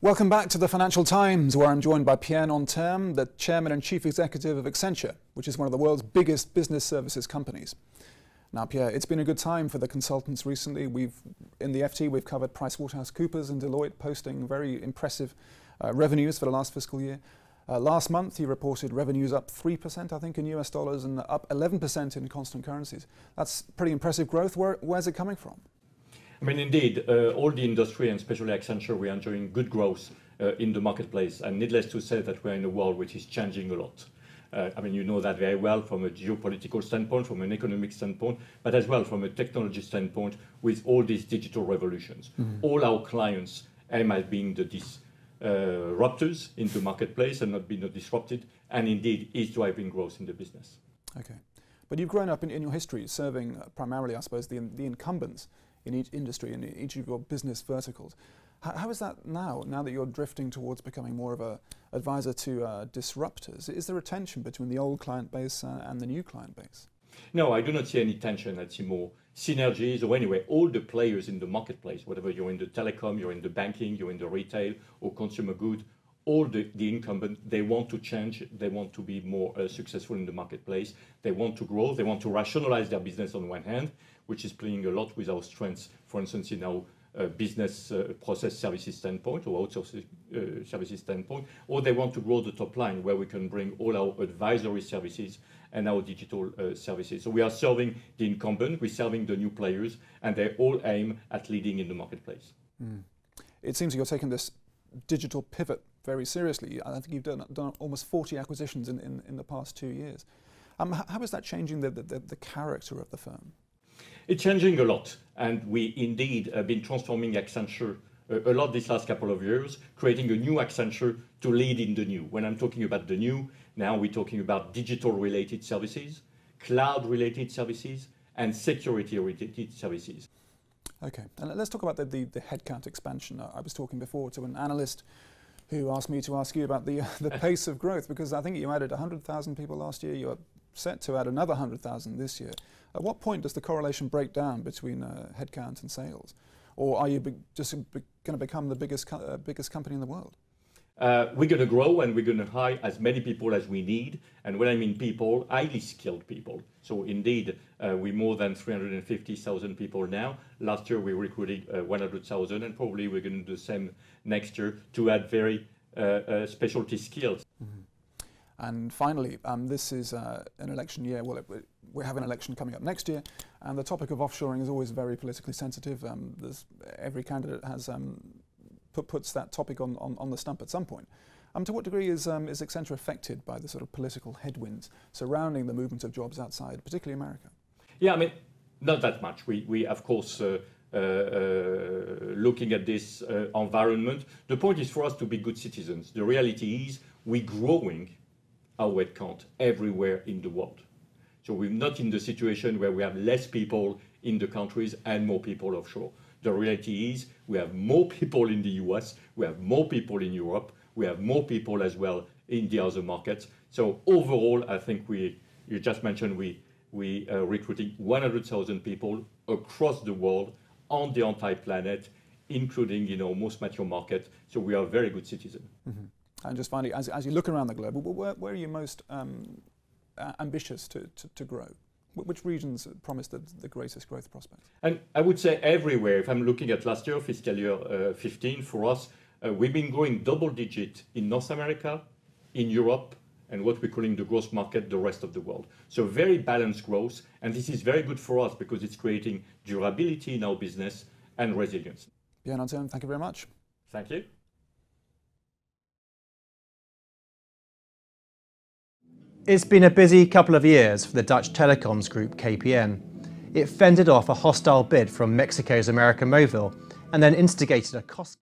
Welcome back to the Financial Times, where I'm joined by Pierre Nanterme, the Chairman and Chief Executive of Accenture, which is one of the world's biggest business services companies. Now, Pierre, it's been a good time for the consultants recently. In the FT, we've covered PricewaterhouseCoopers and Deloitte posting very impressive revenues for the last fiscal year. Last month, you reported revenues up 3%, I think, in US dollars and up 11% in constant currencies. That's pretty impressive growth. Where's it coming from? I mean, indeed, all the industry, and especially Accenture, we are enjoying good growth in the marketplace. And needless to say that we're in a world which is changing a lot. I mean, you know that very well from a geopolitical standpoint, from an economic standpoint, but as well from a technology standpoint with all these digital revolutions. Mm-hmm. All our clients aim at being the disruptors in the marketplace and not being disrupted, and indeed is driving growth in the business. Okay. But you've grown up in your history serving primarily, I suppose, the incumbents in each industry, in each of your business verticals. How is that now that you're drifting towards becoming more of an advisor to disruptors? Is there a tension between the old client base and the new client base? No, I do not see any tension. I see more synergies, or anyway, all the players in the marketplace, whatever you're in the telecom, you're in the banking, you're in the retail or consumer good, all the incumbents, they want to change, they want to be more successful in the marketplace, they want to grow, they want to rationalize their business on one hand, which is playing a lot with our strengths, for instance, in our business process services standpoint or outsourcing services standpoint, or they want to grow the top line where we can bring all our advisory services and our digital services. So we are serving the incumbent, we're serving the new players, and they all aim at leading in the marketplace. Mm. It seems you're taking this digital pivot very seriously. I think you've done almost 40 acquisitions in the past 2 years. How is that changing the character of the firm? It's changing a lot, and we indeed have been transforming Accenture a lot this last couple of years, creating a new Accenture to lead in the new. When I'm talking about the new, now we're talking about digital-related services, cloud-related services, and security-related services. Okay, and let's talk about the headcount expansion. I was talking before to an analyst who asked me to ask you about the pace of growth, because I think you added 100,000 people last year. You're set to add another 100,000 this year. At what point does the correlation break down between headcount and sales? Or are you just going to become the biggest company in the world? We're going to grow, and we're going to hire as many people as we need. And when I mean people, highly skilled people. So indeed, we're more than 350,000 people now. Last year, we recruited 100,000, and probably we're going to do the same next year to add very specialty skills. Mm-hmm. And finally, this is an election year. Well, we have an election coming up next year, and the topic of offshoring is always very politically sensitive. Every candidate has puts that topic on the stump at some point. To what degree is Accenture affected by the sort of political headwinds surrounding the movement of jobs outside, particularly America? Yeah, I mean, not that much. We of course, looking at this environment, the point is for us to be good citizens. The reality is we're growing our headcount everywhere in the world. So we're not in the situation where we have less people in the countries and more people offshore. The reality is we have more people in the US, we have more people in Europe, we have more people as well in the other markets. So overall, I think you just mentioned we are recruiting 100,000 people across the world on the entire planet, including in our most mature market. So we are a very good citizen. Mm-hmm. And just finally, as you look around the globe, where are you most ambitious to grow? Which regions promise the greatest growth prospects? And I would say everywhere. If I'm looking at last year, fiscal year 15, for us, we've been growing double-digit in North America, in Europe, and what we're calling the growth market, the rest of the world. So very balanced growth, and this is very good for us because it's creating durability in our business and resilience. Pierre Nanterme, thank you very much. Thank you. It's been a busy couple of years for the Dutch telecoms group KPN. It fended off a hostile bid from Mexico's América Móvil and then instigated a cost